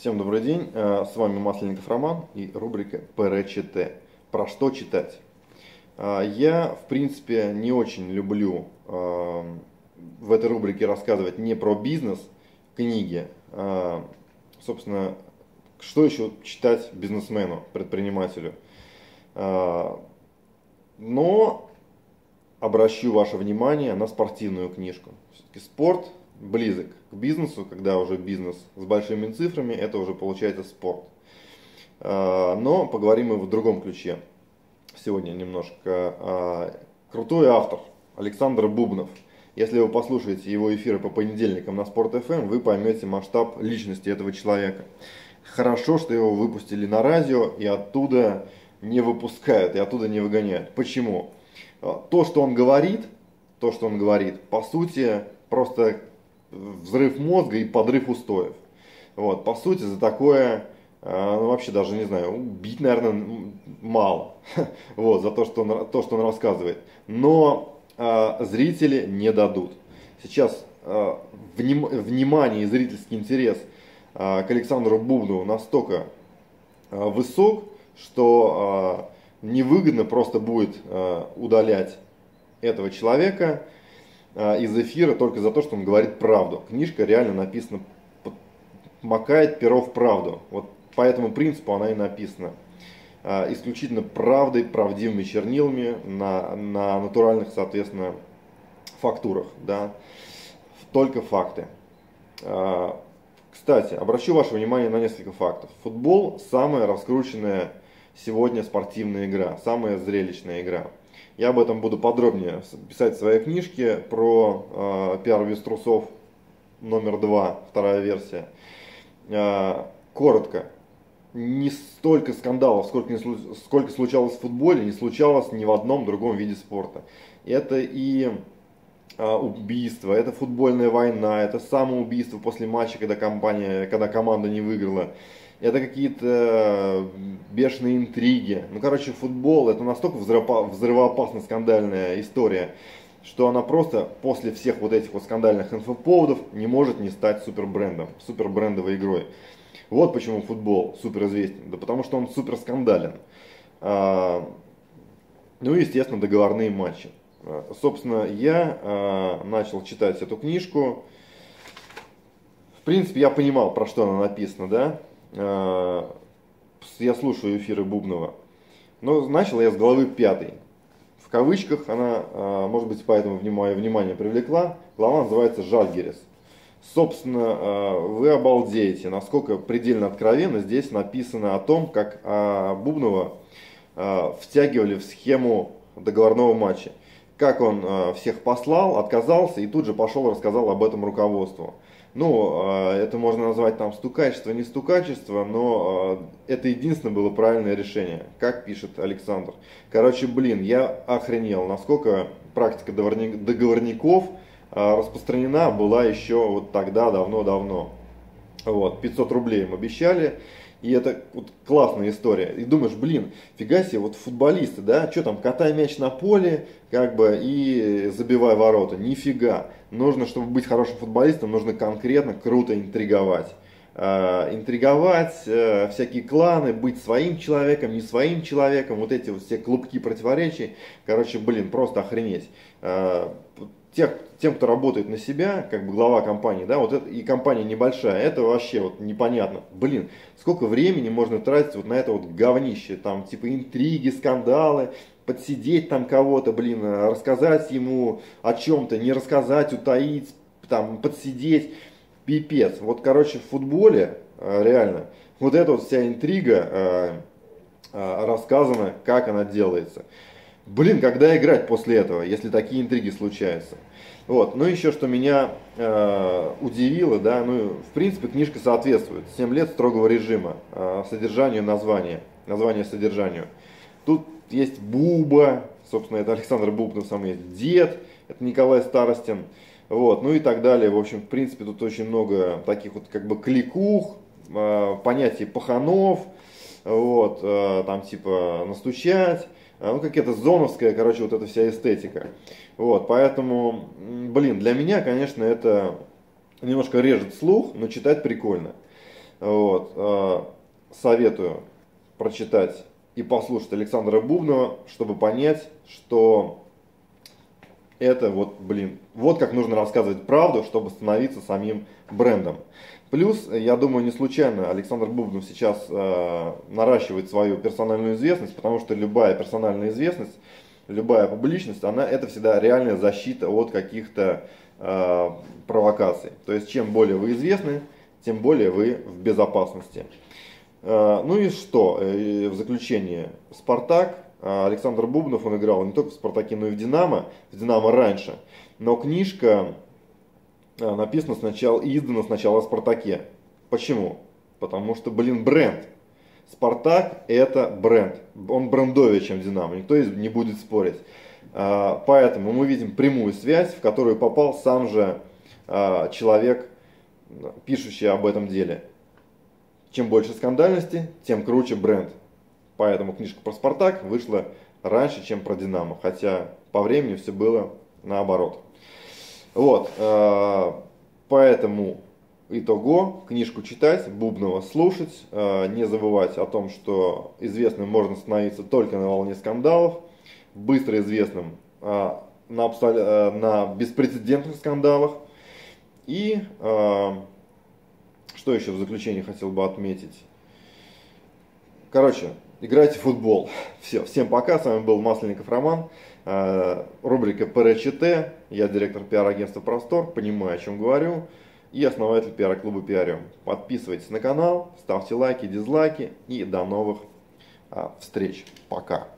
Всем добрый день, с вами Масленников Роман и рубрика ПРЧТ. Про что читать? Я, в принципе, не очень люблю в этой рубрике рассказывать не про бизнес, книги. Собственно, что еще читать бизнесмену, предпринимателю? Но обращу ваше внимание на спортивную книжку. Все-таки спорт близок к бизнесу, когда уже бизнес с большими цифрами, это уже получается спорт. Но поговорим мы в другом ключе. Сегодня немножко крутой автор Александр Бубнов. Если вы послушаете его эфиры по понедельникам на Sport FM, вы поймете масштаб личности этого человека. Хорошо, что его выпустили на радио и оттуда не выпускают, и оттуда не выгоняют. Почему? То, что он говорит, по сути, просто взрыв мозга и подрыв устоев. Вот, по сути, за такое, вообще даже не знаю, убить, наверное, мало. Вот, за то, что он рассказывает. Но зрители не дадут. Сейчас внимание и зрительский интерес к Александру Бубнову настолько высок, что невыгодно просто будет удалять этого человека из эфира только за то, что он говорит правду. Книжка реально написана, макает перо в правду. Вот по этому принципу она и написана. Исключительно правдой, правдивыми чернилами, на натуральных, соответственно, фактурах. Да? Только факты. Кстати, обращу ваше внимание на несколько фактов. Футбол – самая раскрученная сегодня спортивная игра, самая зрелищная игра. Я об этом буду подробнее писать в своей книжке про пиар-виз трусов №2, вторая версия. Коротко, не столько скандалов, сколько случалось в футболе, не случалось ни в одном другом виде спорта. Это и убийство, это футбольная война, это самоубийство после матча, когда команда не выиграла. Это какие-то бешеные интриги. Ну, короче, футбол — это настолько взрывоопасно скандальная история, что она просто после всех вот этих вот скандальных инфоповодов не может не стать супербрендом, супербрендовой игрой. Вот почему футбол суперизвестен. Да потому что он суперскандален. Ну и, естественно, договорные матчи. Собственно, я начал читать эту книжку. В принципе, я понимал, про что она написана, да? Я слушаю эфиры Бубнова, но начал я с главы 5, в кавычках, она, может быть, поэтому внимание привлекла. Глава называется «Жальгерис». Собственно, вы обалдеете, насколько предельно откровенно здесь написано о том, как Бубнова втягивали в схему договорного матча, как он всех послал, отказался и тут же пошел рассказал об этом руководству. Ну, это можно назвать там стукачество, не стукачество, но это единственное было правильное решение, как пишет Александр. Короче, блин, я охренел, насколько практика договорников распространена была еще вот тогда, давно-давно. Вот, 500 рублей им обещали, и это вот классная история. И думаешь, блин, фига себе, вот футболисты, да, что там, катай мяч на поле, как бы, и забивай ворота, нифига. Нужно, чтобы быть хорошим футболистом, нужно конкретно, круто интриговать. Всякие кланы, быть своим человеком, не своим человеком, вот эти вот все клубки противоречий. Короче, блин, просто охренеть. Тем, кто работает на себя, как бы глава компании, да, вот это, и компания небольшая, это вообще вот непонятно. Блин, сколько времени можно тратить вот на это вот говнище, там, типа интриги, скандалы, подсидеть там кого-то, блин, рассказать ему о чем-то, не рассказать, утаить, там, подсидеть, пипец. Вот, короче, в футболе, реально, вот эта вот вся интрига рассказана, как она делается. Блин, когда играть после этого, если такие интриги случаются? Вот. Ну еще, что меня удивило, да, ну, в принципе, книжка соответствует. 7 лет строгого режима, содержанию, название содержанию. Тут есть Буба, собственно, это Александр Бубнов сам есть, дед, это Николай Старостин, вот, ну и так далее. В общем, в принципе, тут очень много таких вот как бы кликух, понятий паханов, вот, там типа настучать. Ну, как это зоновская, короче, вот эта вся эстетика. Вот, поэтому, блин, для меня, конечно, это немножко режет слух, но читать прикольно. Вот. Советую прочитать и послушать Александра Бубнова, чтобы понять, что это вот, блин, вот как нужно рассказывать правду, чтобы становиться самим брендом. Плюс, я думаю, не случайно Александр Бубнов сейчас наращивает свою персональную известность, потому что любая персональная известность, любая публичность, она это всегда реальная защита от каких-то провокаций. То есть, чем более вы известны, тем более вы в безопасности. Ну и что? В заключение, Спартак. Александр Бубнов, он играл не только в «Спартаке», но и в «Динамо» раньше. Но книжка написана сначала и издана сначала о «Спартаке». Почему? Потому что, блин, бренд. «Спартак» — это бренд. Он брендовее, чем «Динамо», никто не будет спорить. Поэтому мы видим прямую связь, в которую попал сам же человек, пишущий об этом деле. Чем больше скандальности, тем круче бренд. Поэтому книжка про «Спартак» вышла раньше, чем про «Динамо». Хотя по времени все было наоборот. Вот. Поэтому итого. Книжку читать, Бубнова слушать. Не забывать о том, что известным можно становиться только на волне скандалов. Быстро известным на беспрецедентных скандалах. И что еще в заключение хотел бы отметить? Короче, играйте в футбол. Все, всем пока. С вами был Масленников Роман. Рубрика ПРЧТ. Я директор пиар-агентства «Простор». Понимаю, о чем говорю. И основатель пиар-клуба «Пиариум». Подписывайтесь на канал, ставьте лайки, дизлайки. И до новых встреч. Пока.